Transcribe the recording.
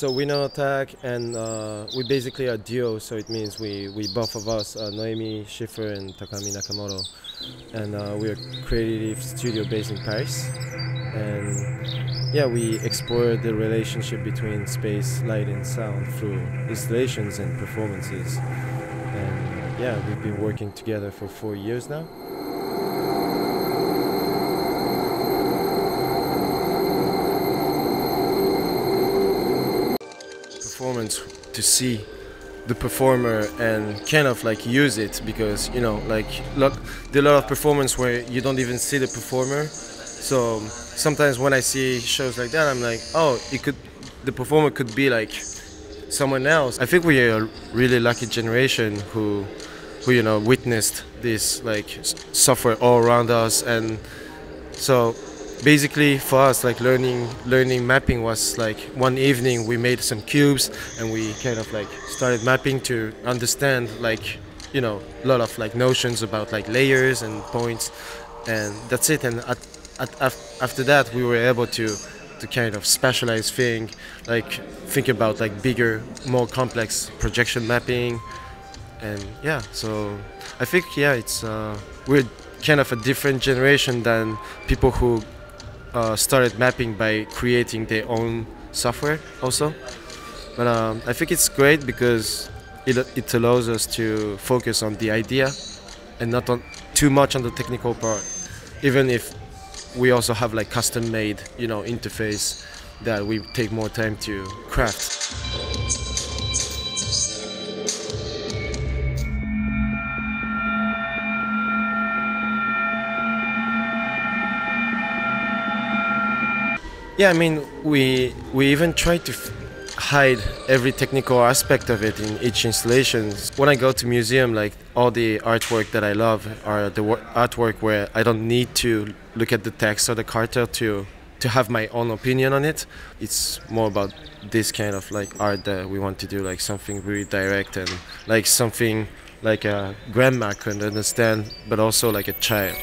So we know Attack, and we basically are duo, so it means we both of us, Noemi Schiffer and Takami Nakamoto, and we are a creative studio based in Paris, and yeah, we explore the relationship between space, light and sound through installations and performances, and yeah, we've been working together for 4 years now. To see the performer and kind of like use it, because you know, like there are a lot of performance where you don't even see the performer. So sometimes when I see shows like that, I'm like, oh, the performer could be like someone else. I think we are a really lucky generation who you know witnessed this like software all around us, and so. Basically, for us, like learning mapping was like one evening we made some cubes and we kind of like started mapping to understand like you know a lot of like notions about like layers and points, and that's it. And after that, we were able to kind of specialize thing, like think about like bigger, more complex projection mapping, and yeah. So I think yeah, it's we're kind of a different generation than people who. Started mapping by creating their own software also, but I think it's great because it allows us to focus on the idea and not on too much on the technical part, even if we also have like custom made you know interface that we take more time to craft. Yeah, I mean, we even try to hide every technical aspect of it in each installation. When I go to museum, like all the artwork that I love are the artwork where I don't need to look at the text or the cartel to have my own opinion on it. It's more about this kind of like art that we want to do, like something really direct and like something like a grandma can understand, but also like a child.